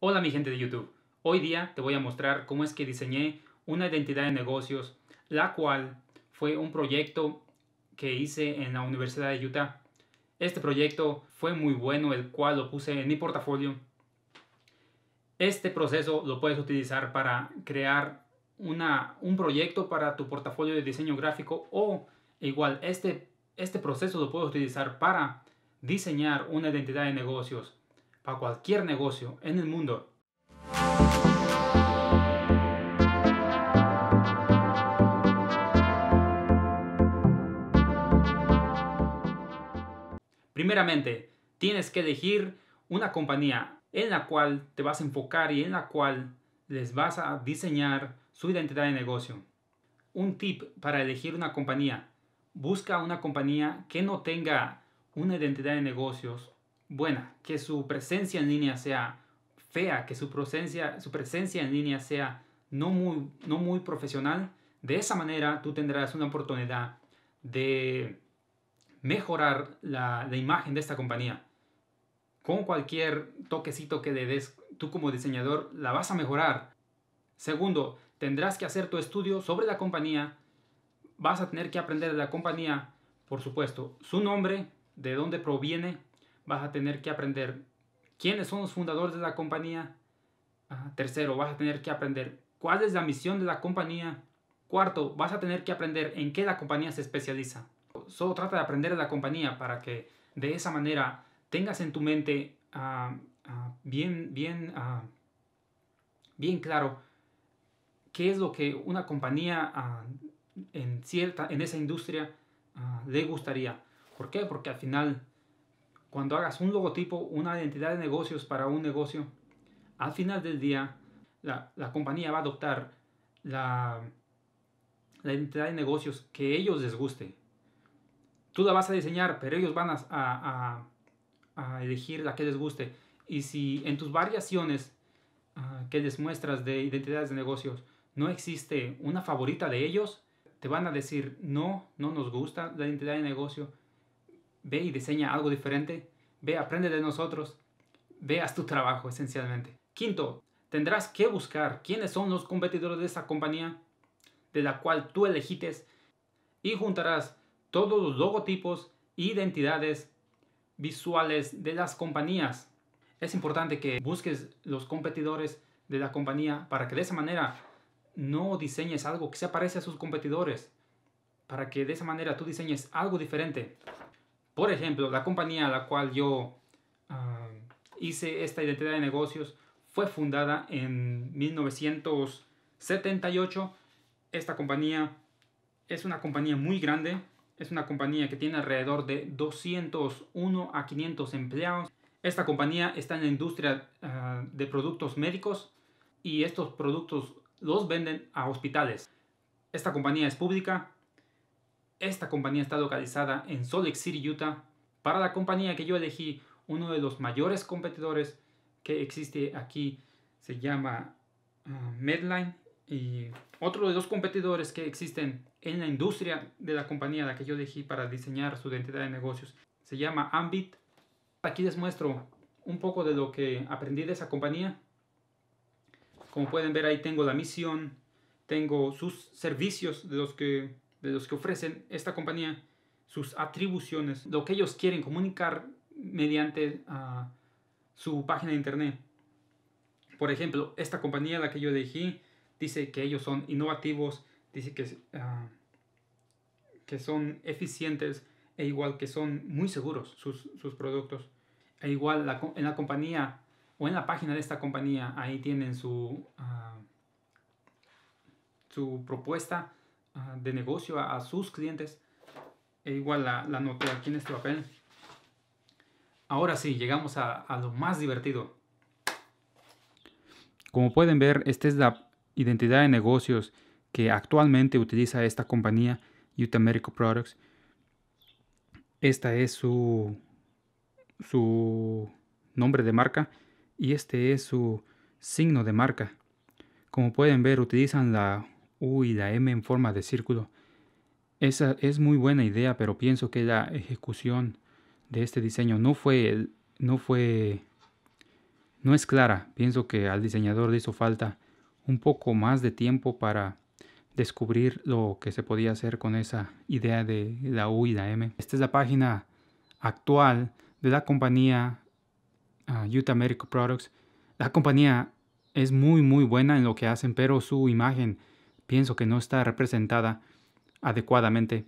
Hola mi gente de YouTube, hoy día te voy a mostrar cómo es que diseñé una identidad de negocios, la cual fue un proyecto que hice en la Universidad de Utah. Este proyecto fue muy bueno, el cual lo puse en mi portafolio. Este proceso lo puedes utilizar para crear un proyecto para tu portafolio de diseño gráfico, o igual este proceso lo puedes utilizar para diseñar una identidad de negocios para cualquier negocio en el mundo. Primeramente, tienes que elegir una compañía en la cual te vas a enfocar y en la cual les vas a diseñar su identidad de negocio. Un tip para elegir una compañía: busca una compañía que no tenga una identidad de negocios buena, que su presencia en línea sea fea, que su presencia en línea sea no muy profesional. De esa manera tú tendrás una oportunidad de mejorar la imagen de esta compañía. Con cualquier toquecito que le des, tú como diseñador la vas a mejorar. Segundo, tendrás que hacer tu estudio sobre la compañía. Vas a tener que aprender de la compañía, por supuesto, su nombre, de dónde proviene. Vas a tener que aprender quiénes son los fundadores de la compañía. Tercero, vas a tener que aprender cuál es la misión de la compañía. Cuarto, vas a tener que aprender en qué la compañía se especializa. Solo trata de aprender de la compañía para que de esa manera tengas en tu mente bien claro qué es lo que una compañía en esa industria le gustaría. ¿Por qué? Porque al final, cuando hagas un logotipo, una identidad de negocios para un negocio, al final del día la compañía va a adoptar la identidad de negocios que a ellos les guste. Tú la vas a diseñar, pero ellos van a elegir la que les guste. Y si en tus variaciones que les muestras de identidades de negocios no existe una favorita de ellos, te van a decir: no nos gusta la identidad de negocio, ve y diseña algo diferente, ve, aprende de nosotros, ve, haz tu trabajo esencialmente. Quinto, tendrás que buscar quiénes son los competidores de esa compañía de la cual tú elegites, y juntarás todos los logotipos e identidades visuales de las compañías. Es importante que busques los competidores de la compañía para que de esa manera no diseñes algo que se parezca a sus competidores, para que de esa manera tú diseñes algo diferente. Por ejemplo, la compañía a la cual yo hice esta identidad de negocios fue fundada en 1978. Esta compañía es una compañía muy grande. Es una compañía que tiene alrededor de 201 a 500 empleados. Esta compañía está en la industria de productos médicos, y estos productos los venden a hospitales. Esta compañía es pública. Esta compañía está localizada en Salt Lake City, Utah. Para la compañía que yo elegí, uno de los mayores competidores que existe aquí se llama Medline. Y otro de los competidores que existen en la industria de la compañía a la que yo elegí para diseñar su identidad de negocios se llama Ambit. Aquí les muestro un poco de lo que aprendí de esa compañía. Como pueden ver, ahí tengo la misión, tengo sus servicios de los que ofrecen esta compañía, sus atribuciones, lo que ellos quieren comunicar mediante su página de internet. Por ejemplo, esta compañía a la que yo elegí dice que ellos son innovativos, dice que son eficientes, e igual que son muy seguros sus productos. E igual en la compañía o en la página de esta compañía, ahí tienen su propuesta de negocio a sus clientes. E igual la anoté aquí en este papel. Ahora sí, llegamos a lo más divertido. Como pueden ver, esta es la identidad de negocios que actualmente utiliza esta compañía, Utah Medical Products. Esta es su nombre de marca, y este es su signo de marca. Como pueden ver, utilizan la U y la M en forma de círculo. Esa es muy buena idea, pero pienso que la ejecución de este diseño no fue no es clara. Pienso que al diseñador le hizo falta un poco más de tiempo para descubrir lo que se podía hacer con esa idea de la U y la M. Esta es la página actual de la compañía Utah Medical Products. La compañía es muy buena en lo que hacen, pero su imagen pienso que no está representada adecuadamente.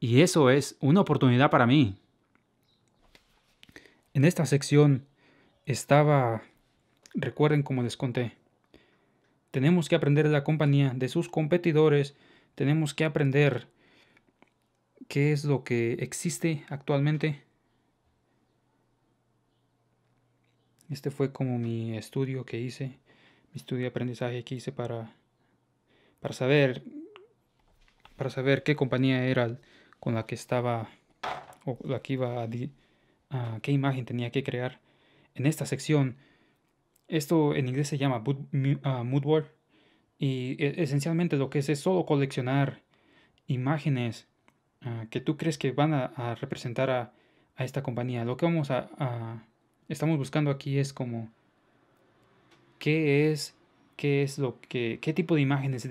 Y eso es una oportunidad para mí. En esta sección estaba, recuerden como les conté, tenemos que aprender de la compañía, de sus competidores, tenemos que aprender qué es lo que existe actualmente. Este fue como mi estudio que hice, mi estudio de aprendizaje que hice para saber qué compañía era con la que estaba o la que iba a qué imagen tenía que crear. En esta sección, esto en inglés se llama mood board, y esencialmente lo que es solo coleccionar imágenes que tú crees que van a representar a esta compañía. Lo que vamos estamos buscando aquí es como qué tipo de imágenes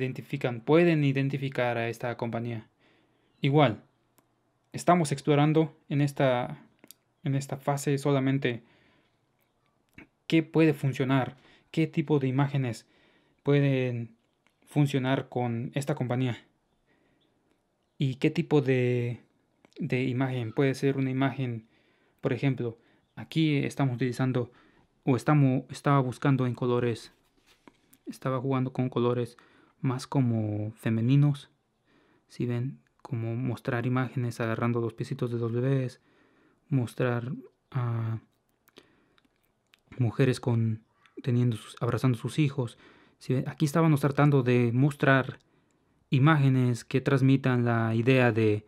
pueden identificar a esta compañía. Igual, estamos explorando en esta fase solamente qué puede funcionar, qué tipo de imágenes pueden funcionar con esta compañía y qué tipo de imagen puede ser una imagen. Por ejemplo, aquí estamos utilizando o estaba buscando en colores, estaba jugando con colores más como femeninos, si ven, como mostrar imágenes agarrando los piecitos de los bebés, mostrar a mujeres abrazando sus hijos. ¿Sí? Aquí estábamos tratando de mostrar imágenes que transmitan la idea de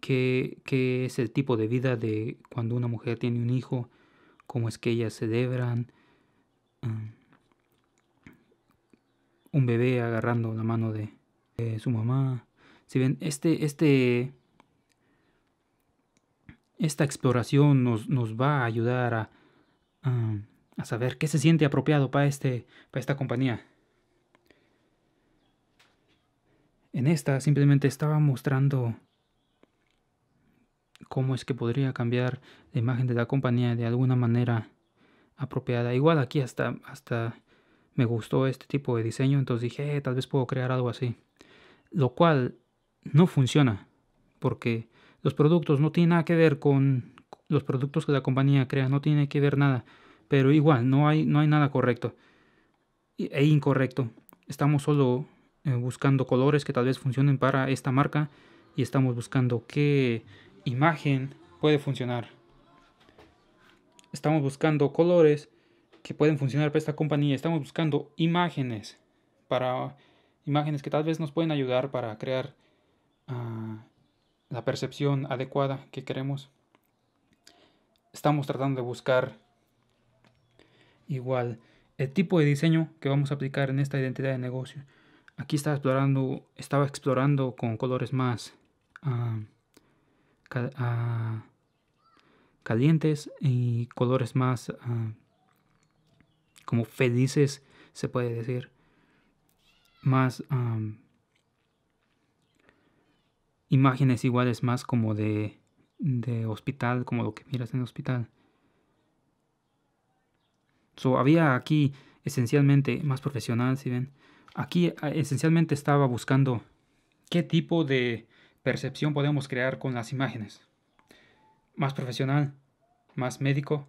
qué es el tipo de vida de cuando una mujer tiene un hijo, cómo es que ellas celebran un bebé agarrando la mano de su mamá. ¿Sí ven? Esta exploración nos va a ayudar a saber qué se siente apropiado para esta compañía. En esta simplemente estaba mostrando cómo es que podría cambiar la imagen de la compañía de alguna manera apropiada. Igual aquí hasta me gustó este tipo de diseño, entonces dije, tal vez puedo crear algo así. Lo cual no funciona porque los productos no tienen nada que ver con los productos que la compañía crea, no tiene que ver nada. Pero igual, no hay nada correcto e incorrecto. Estamos solo buscando colores que tal vez funcionen para esta marca y estamos buscando qué imagen puede funcionar. Estamos buscando colores que pueden funcionar para esta compañía. Estamos buscando imágenes que tal vez nos pueden ayudar para crear la percepción adecuada que queremos. Estamos tratando de buscar igual el tipo de diseño que vamos a aplicar en esta identidad de negocio. Aquí estaba explorando con colores más calientes y colores más como felices, se puede decir, más imágenes iguales más como de hospital, como lo que miras en el hospital. Había aquí esencialmente más profesional, si ven. Aquí esencialmente estaba buscando qué tipo de percepción podemos crear con las imágenes. Más profesional, más médico,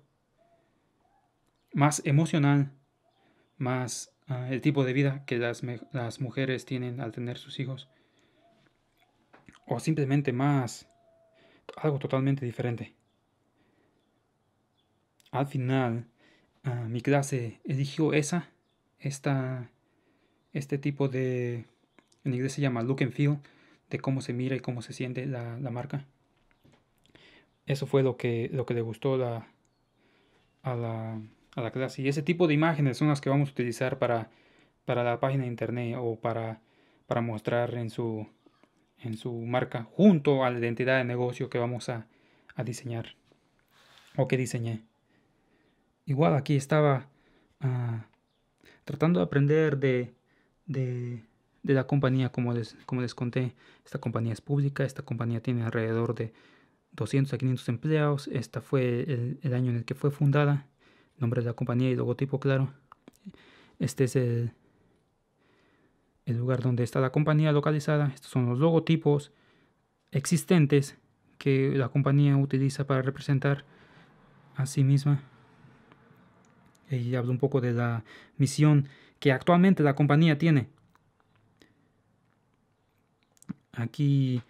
más emocional, más el tipo de vida que las mujeres tienen al tener sus hijos. O simplemente más algo totalmente diferente. Al final, mi clase eligió este tipo de, en inglés se llama look and feel, de cómo se mira y cómo se siente la marca. Eso fue lo que le gustó a la clase. Y ese tipo de imágenes son las que vamos a utilizar para la página de internet o para mostrar en su marca junto a la identidad de negocio que vamos a diseñar o que diseñé. Igual aquí estaba tratando de aprender de la compañía, como les conté. Esta compañía es pública, esta compañía tiene alrededor de 200 a 500 empleados. Esta fue el año en el que fue fundada, nombre de la compañía y logotipo, claro. Este es el lugar donde está la compañía localizada. Estos son los logotipos existentes que la compañía utiliza para representar a sí misma. Y hablo un poco de la misión que actualmente la compañía tiene. Aquí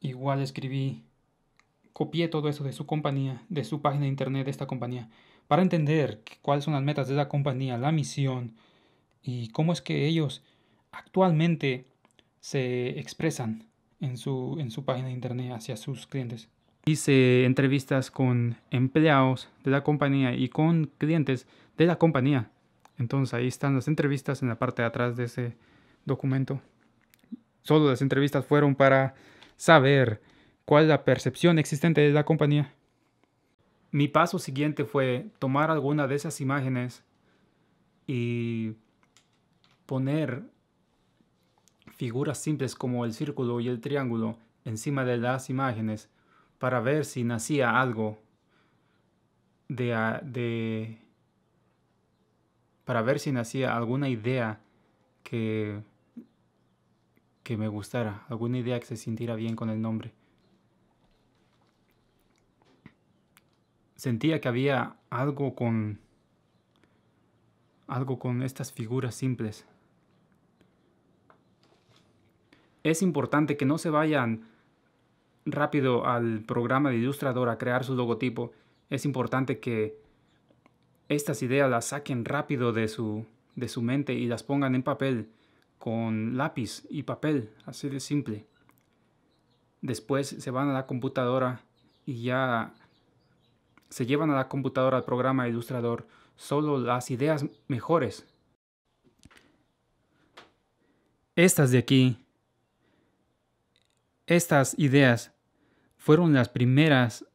igual escribí, copié todo eso de su compañía, de su página de internet de esta compañía, para entender cuáles son las metas de la compañía, la misión y cómo es que ellos actualmente se expresan en su página de internet hacia sus clientes. Hice entrevistas con empleados de la compañía y con clientes de la compañía. Entonces ahí están las entrevistas en la parte de atrás de ese documento. Solo las entrevistas fueron para saber cuál es la percepción existente de la compañía. Mi paso siguiente fue tomar alguna de esas imágenes y poner figuras simples como el círculo y el triángulo encima de las imágenes, para ver si nacía algo para ver si nacía alguna idea que me gustara, alguna idea que se sintiera bien con el nombre. Sentía que había algo con estas figuras simples. Es importante que no se vayan rápido al programa de Illustrator a crear su logotipo. Es importante que estas ideas las saquen rápido de su mente y las pongan en papel, con lápiz y papel, así de simple. Después se van a la computadora y ya se llevan a la computadora al programa de Illustrator solo las ideas mejores. Estas de aquí, estas ideas fueron las primeras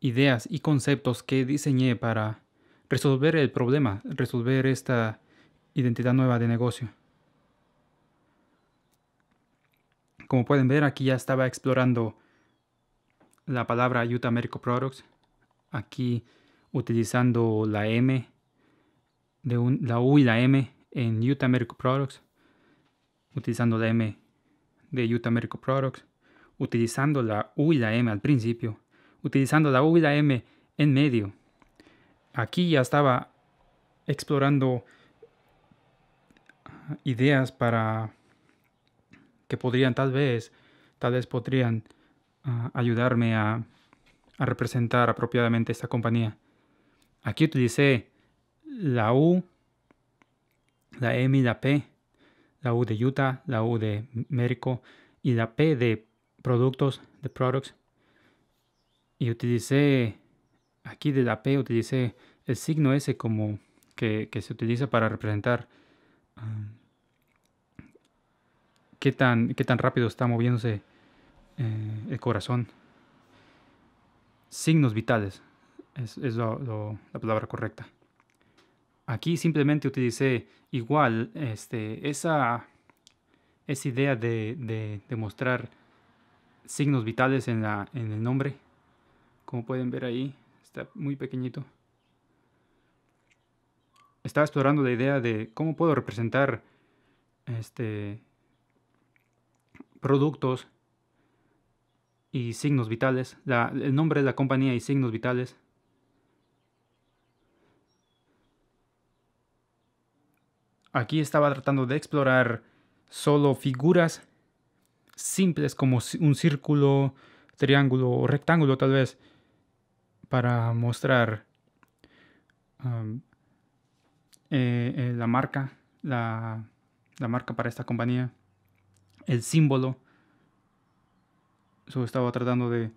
ideas y conceptos que diseñé para resolver el problema, resolver esta identidad nueva de negocio. Como pueden ver, aquí ya estaba explorando la palabra Utah Medical Products. Aquí utilizando la M, la U y la M en Utah Medical Products. Utilizando la M de Utah Medical Products. Utilizando la U y la M al principio. Utilizando la U y la M en medio. Aquí ya estaba explorando ideas para que podrían, tal vez podrían ayudarme a representar apropiadamente esta compañía. Aquí utilicé la U, la M y la P. La U de Utah, la U de México y la P de productos, de products. Y utilicé, aquí de la P utilicé el signo S como que se utiliza para representar qué tan rápido está moviéndose el corazón. Signos vitales es la palabra correcta. Aquí simplemente utilicé igual esa idea de mostrar signos vitales en el nombre. Como pueden ver ahí, está muy pequeñito. Estaba explorando la idea de cómo puedo representar productos y signos vitales, el nombre de la compañía y signos vitales. Aquí estaba tratando de explorar solo figuras simples como un círculo, triángulo o rectángulo tal vez, para mostrar la marca para esta compañía, el símbolo. So, estaba tratando de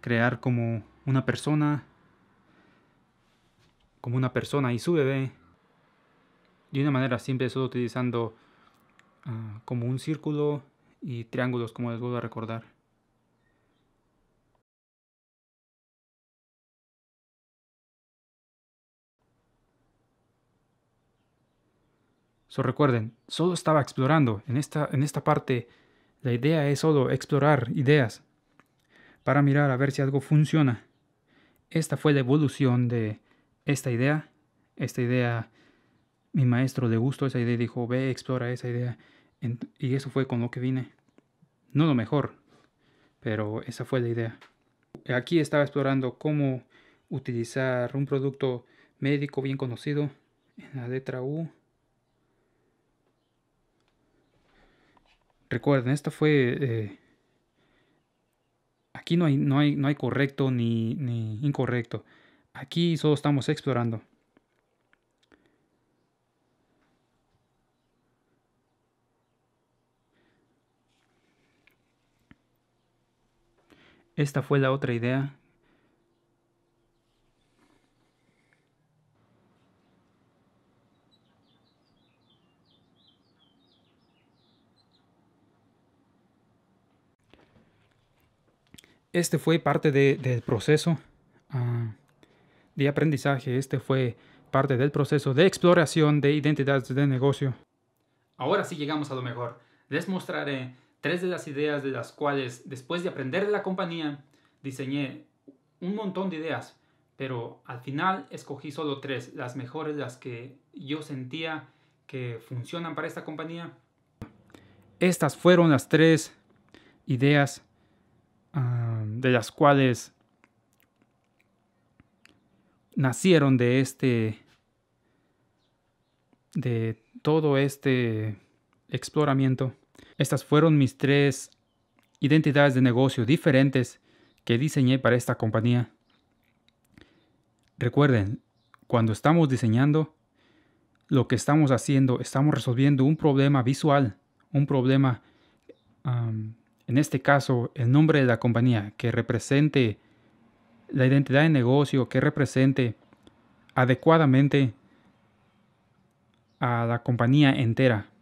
crear como una persona y su bebé, de una manera simple, solo utilizando como un círculo y triángulos, como les vuelvo a recordar. So, recuerden, solo estaba explorando. En esta parte, la idea es solo explorar ideas para mirar a ver si algo funciona. Esta fue la evolución de esta idea. Esta idea, mi maestro le gustó esa idea y dijo, ve, explora esa idea. Y eso fue con lo que vine. No lo mejor, pero esa fue la idea. Aquí estaba explorando cómo utilizar un producto médico bien conocido. En la letra U. Recuerden, esto fue... aquí no hay correcto ni incorrecto. Aquí solo estamos explorando. Esta fue la otra idea. Este fue parte del proceso de aprendizaje. Este fue parte del proceso de exploración de identidades de negocio. Ahora sí llegamos a lo mejor. Les mostraré 3 de las ideas de las cuales, después de aprender de la compañía, diseñé un montón de ideas. Pero al final escogí solo 3, las mejores, las que yo sentía que funcionan para esta compañía. Estas fueron las 3 ideas de las cuales nacieron de todo este exploramiento. Estas fueron mis 3 identidades de negocio diferentes que diseñé para esta compañía. Recuerden, cuando estamos diseñando, lo que estamos haciendo, estamos resolviendo un problema visual, un problema en este caso, el nombre de la compañía, que represente la identidad de negocio, que represente adecuadamente a la compañía entera.